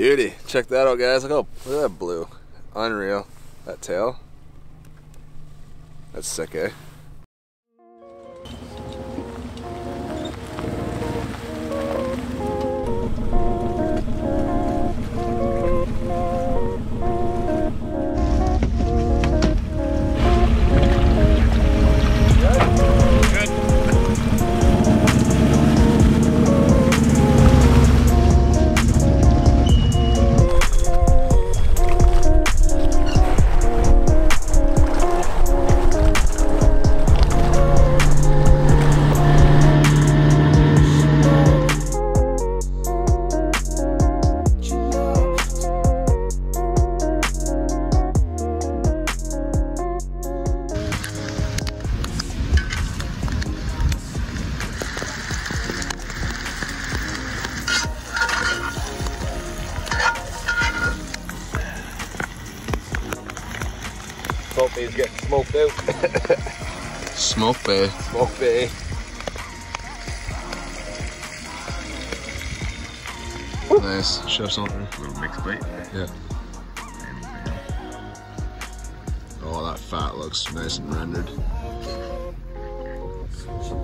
Beauty. Check that out, guys. Look at that blue. Unreal. That tail. That's sick, eh? He's getting smoked out. Smoke bay. Smoke bay. Nice. Shove something. A little mixed bait. Yeah. Oh, that fat looks nice and rendered.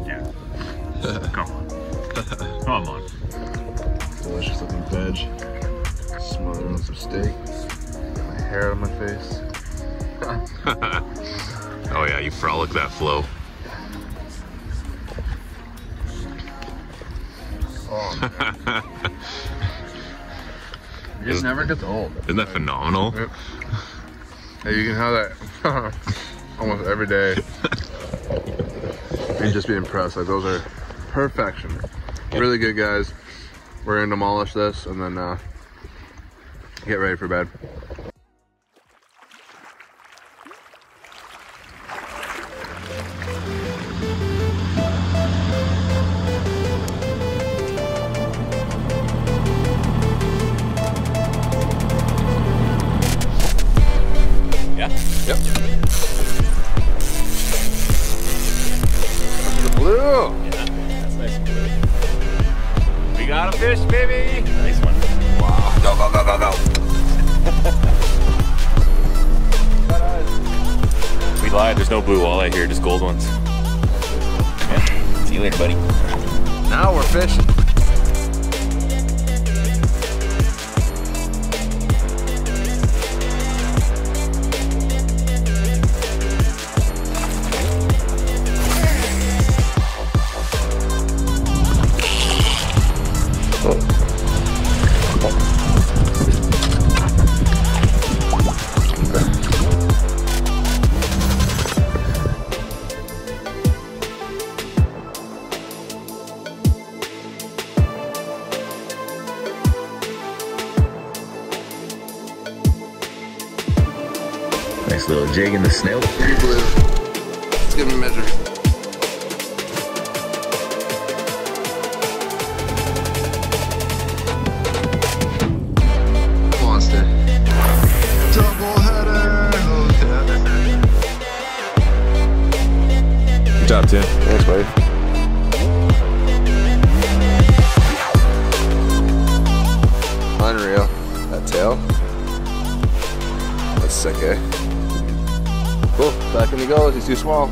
Yeah. Come on. Come on. Delicious looking veg. Smoking on some steak. Got my hair on my face. Oh yeah, you frolic that flow. Oh, you just never gets old. Isn't that phenomenal? Yep. Hey, you can have that almost every day and just be impressed. Like, those are perfection. Really good, guys. We're gonna demolish this and then get ready for bed. Yep. The blue! Yeah, that's nice and blue. We got a fish, baby! Nice one. Wow. Go, go, go, go, go! We lied, there's no blue walleye here, just gold ones. Yeah. See you later, buddy. Now we're fishing. Nice little jig in the snail. Pretty blue. Let's give him a measure. Monster. Double header. Good job, Tim. Thanks, buddy. Unreal. That tail. That's sick, eh? Cool, back in he goes, he's too small.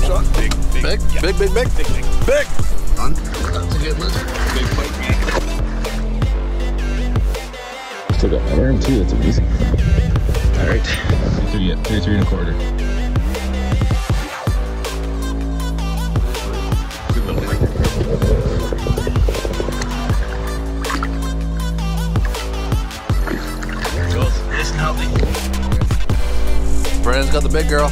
Shot. Big, big, big, yeah. Big, big, big, big, big, big. That's a good lizard. Big bite, big. Still got my worm too, that's amazing. Alright, 33 and a quarter. Good little one. There it goes, nice and healthy. Brandon's got the big girl.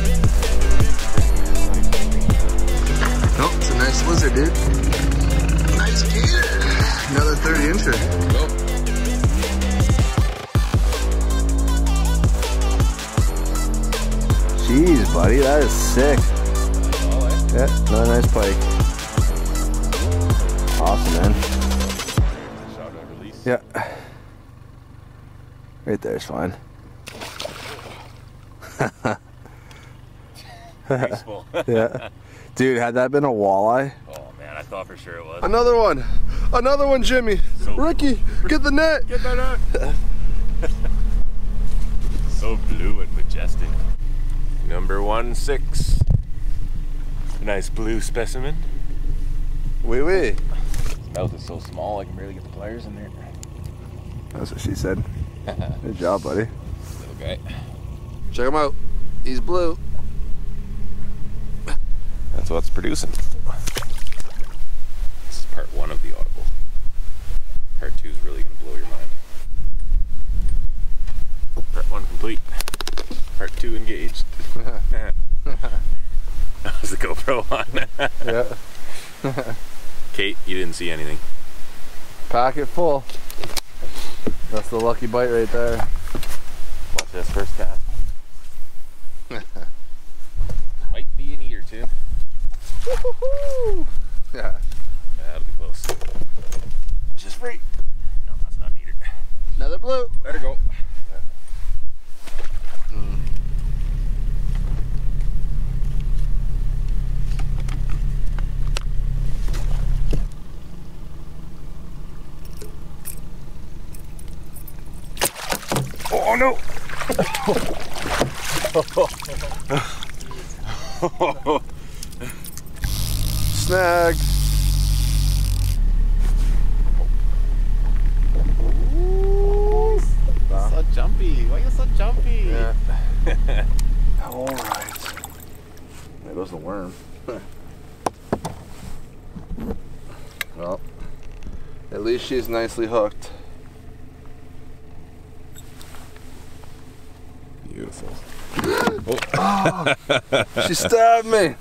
Nope, it's a nice lizard, dude. Nice gator. Another 30-incher. Nope. Jeez, buddy, that is sick. Yeah, another nice pike. Yeah. Right there is fine. Peaceful. Yeah. Dude, had that been a walleye? Oh man, I thought for sure it was. Another one. Another one, Jimmy. So Ricky, get the net. Get that net. So blue and majestic. Number 16. Nice blue specimen. Wee wee. His mouth is so small I can barely get the pliers in there. That's what she said. Good job, buddy. Little guy. Check him out. He's blue. That's what's producing. This is part one of the audible. Part two is really gonna blow your mind. Part one complete. Part two engaged. That was the GoPro on. Yeah. Kate, you didn't see anything. Packet full. That's the lucky bite right there. Watch this first cast. Might be an eater, Tim. Woo-hoo-hoo! Yeah. That'll be close. It's just free. No, that's not an eater. Another blue. Let her go. Oh no! Snagged! Ooh, so jumpy! Why are you so jumpy? Yeah. Alright. There goes the worm. Well, at least she's nicely hooked. Beautiful. Oh. Oh, she stabbed me.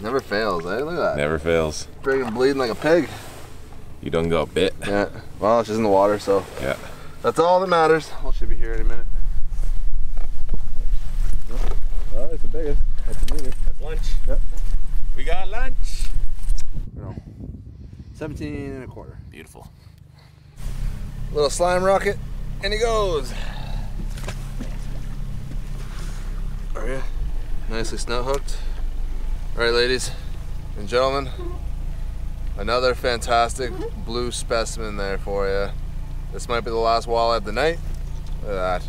Never fails, eh? Look at that. Never fails. Friggin' bleeding like a pig. You done got bit. Yeah. Well, she's in the water, so. Yeah. That's all that matters. Well, she'll be here any minute. Well, it's the biggest. That's the meter. That's lunch. Yep. We got lunch. No. 17 1/4. Beautiful. Little slime rocket, and he goes. Alright, nicely snout hooked. Alright, ladies and gentlemen, another fantastic blue specimen there for you. This might be the last walleye of the night. Look at that.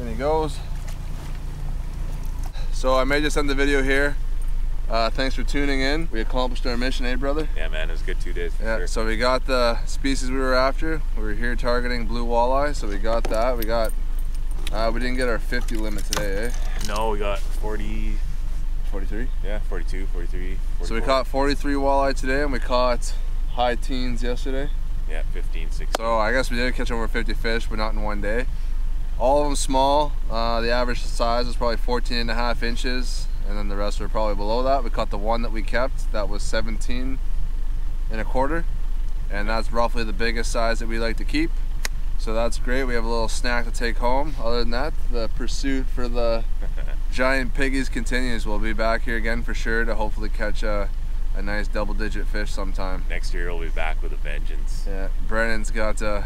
And he goes. So I may just end the video here. Thanks for tuning in. We accomplished our mission, eh, brother? Yeah, man, it was a good 2 days. Yeah, sure. So we got the species we were after. We were here targeting blue walleye, so we got that. We got. We didn't get our 50 limit today, eh? No, we got 40... 43? Yeah, 42, 43, 44. So we caught 43 walleye today, and we caught high teens yesterday. Yeah, 15, 16. So I guess we did catch over 50 fish, but not in one day. All of them small. The average size was probably 14.5 inches, and then the rest were probably below that. We caught the one that we kept. That was 17 1/4, and that's roughly the biggest size that we like to keep. So that's great. We have a little snack to take home. Other than that, the pursuit for the giant piggies continues. We'll be back here again for sure to hopefully catch a nice double-digit fish sometime. Next year we'll be back with a vengeance. Yeah, Brennan's got a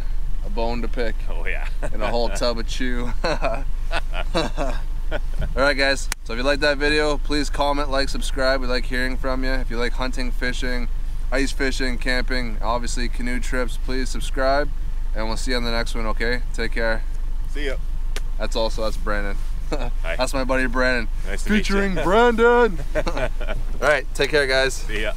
bone to pick. Oh yeah. And a whole tub of chew. Alright guys, so if you like that video, please comment, like, subscribe. We like hearing from you. If you like hunting, fishing, ice fishing, camping, obviously canoe trips, please subscribe. And we'll see you on the next one, okay? Take care. See ya. That's also, that's Brandon. Hi. That's my buddy Brandon. Nice to meet you. Featuring Brandon. All right, take care, guys. See ya.